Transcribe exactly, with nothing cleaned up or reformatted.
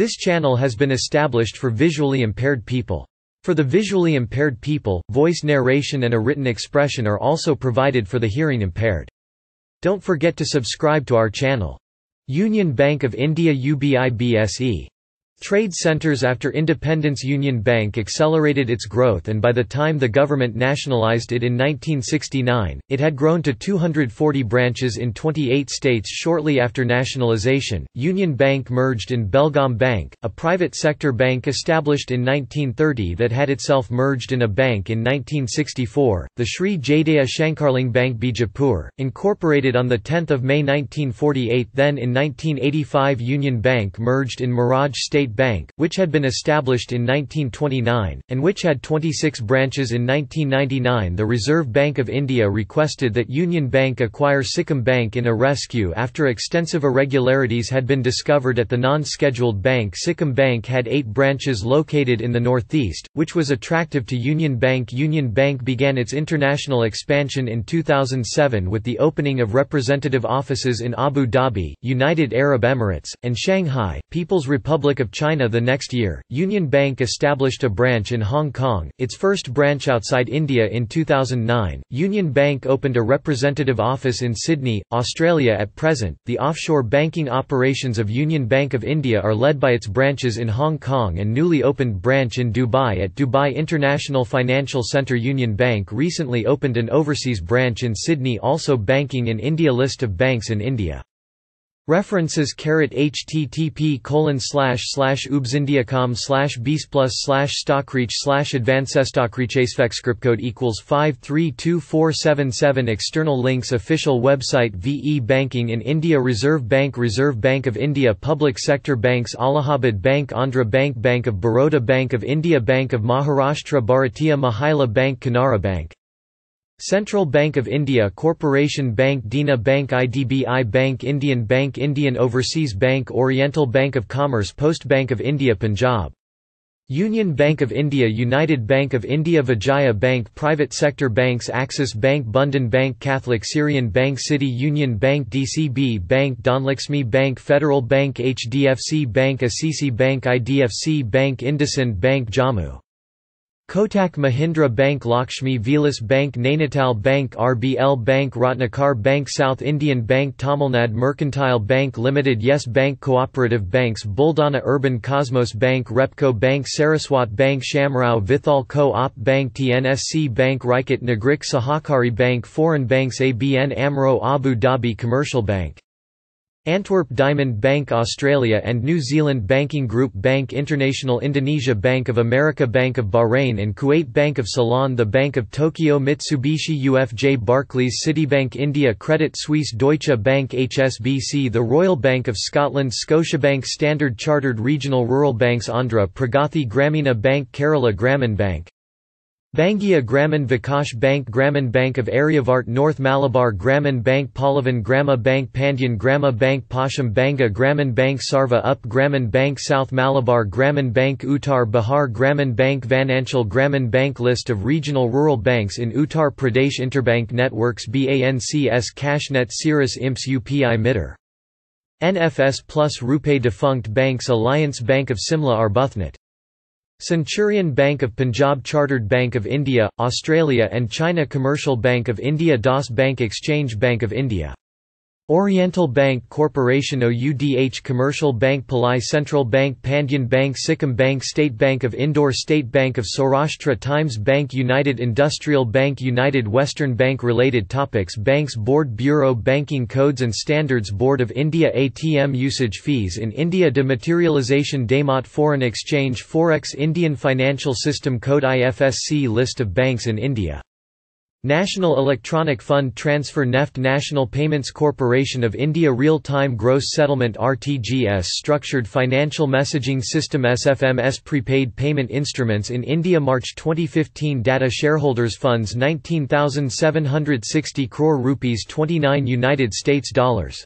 This channel has been established for visually impaired people. For the visually impaired people, voice narration and a written expression are also provided for the hearing impaired. Don't forget to subscribe to our channel. Union Bank of India U B I B S E Trade centers after independence. Union Bank accelerated its growth, and by the time the government nationalized it in nineteen sixty-nine, it had grown to two hundred forty branches in twenty-eight states. Shortly after nationalization, Union Bank merged in Belgaum Bank, a private sector bank established in nineteen thirty that had itself merged in a bank in nineteen sixty-four, the Shri Jadaya Shankarling Bank Bijapur, incorporated on the tenth of May nineteen forty-eight. Then in nineteen eighty-five Union Bank merged in Miraj State Bank, which had been established in nineteen twenty-nine, and which had twenty-six branches in nineteen ninety-nine. The Reserve Bank of India requested that Union Bank acquire Sikkim Bank in a rescue after extensive irregularities had been discovered at the non-scheduled bank. Sikkim Bank had eight branches located in the northeast, which was attractive to Union Bank. Union Bank began its international expansion in two thousand seven with the opening of representative offices in Abu Dhabi, United Arab Emirates, and Shanghai, People's Republic of China. The next year, Union Bank established a branch in Hong Kong, its first branch outside India. In two thousand nine, Union Bank opened a representative office in Sydney, Australia. At present, the offshore banking operations of Union Bank of India are led by its branches in Hong Kong and newly opened branch in Dubai at Dubai International Financial Centre. Union Bank recently opened an overseas branch in Sydney. Also banking in India. List of banks in India. References: http colon slash slash ubsindiacom slash bis plus slash stockreach slash advancestockreachasfexscriptcode equals five three two four seven seven. External links: official website V E Banking in India, Reserve Bank, Reserve Bank of India, Public Sector Banks, Allahabad Bank, Andhra Bank, Bank of Baroda, Bank of India, Bank of Maharashtra, Bharatiya Mahila Bank, Kanara Bank, Central Bank of India, Corporation Bank, Dena Bank, I D B I Bank, Indian Bank, Indian Overseas Bank, Oriental Bank of Commerce, Post Bank of India, Punjab Union Bank of India, United Bank of India, Vijaya Bank, Private Sector Banks, Axis Bank, Bandhan Bank, Catholic Syrian Bank, City Union Bank, D C B Bank, Donlaxmi Bank, Federal Bank, H D F C Bank, Assisi Bank, I D F C Bank, IndusInd Bank, Jammu Kotak Mahindra Bank, Lakshmi Vilas Bank, Nainital Bank, R B L Bank, Ratnakar Bank, South Indian Bank, Tamil Nadu Mercantile Bank Limited, Yes Bank, Cooperative Banks, Buldana Urban Cosmos Bank, Repco Bank, Saraswat Bank, Shamrao Vithal Co-op Bank, T N S C Bank, Raikat Nagrik Sahakari Bank, Foreign Banks, A B N AMRO Abu Dhabi, Commercial Bank Antwerp, Diamond Bank, Australia and New Zealand Banking Group, Bank International, Indonesia, Bank of America, Bank of Bahrain and Kuwait, Bank of Ceylon, The Bank of Tokyo, Mitsubishi U F J, Barclays, Citibank India, Credit Suisse, Deutsche Bank, H S B C, The Royal Bank of Scotland, Scotiabank, Standard Chartered, Regional Rural Banks, Andhra Pragathi, Gramina Bank, Kerala Gramin Bank, Bangia Gramin Vikash Bank, Gramin Bank of Aryavart, North Malabar Gramin Bank, Pallavan Grama Bank, Pandyan Grama Bank, Pasham Banga Gramin Bank, Sarva Up Gramin Bank, South Malabar Gramin Bank, Uttar Bihar Gramin Bank, Vanancial Gramin Bank. List of regional rural banks in Uttar Pradesh. Interbank Networks BANCS, Cashnet, Cirrus, I M S, U P I Mitter, N F S Plus, Rupay, defunct banks, Alliance Bank of Simla, Arbuthnet, Centurion Bank of Punjab, Chartered Bank of India, Australia and China, Commercial Bank of India, Das Bank, Exchange Bank of India, Oriental Bank Corporation, O U D H Commercial Bank, Palai Central Bank, Pandyan Bank, Sikkim Bank, State Bank of Indore, State Bank of Saurashtra, Times Bank, United Industrial Bank, United Western Bank. Related topics: Banks Board, Bureau Banking Codes and Standards Board of India, A T M usage fees in India, dematerialization, Demat, Foreign Exchange, Forex, Indian Financial System Code, I F S C. List of banks in India. National Electronic Fund Transfer, NEFT, National Payments Corporation of India, Real-Time Gross Settlement, R T G S, Structured Financial Messaging System, S F M S, Prepaid Payment Instruments in India. March twenty fifteen data: shareholders' funds nineteen thousand seven hundred sixty crore rupees, twenty-nine United States dollars.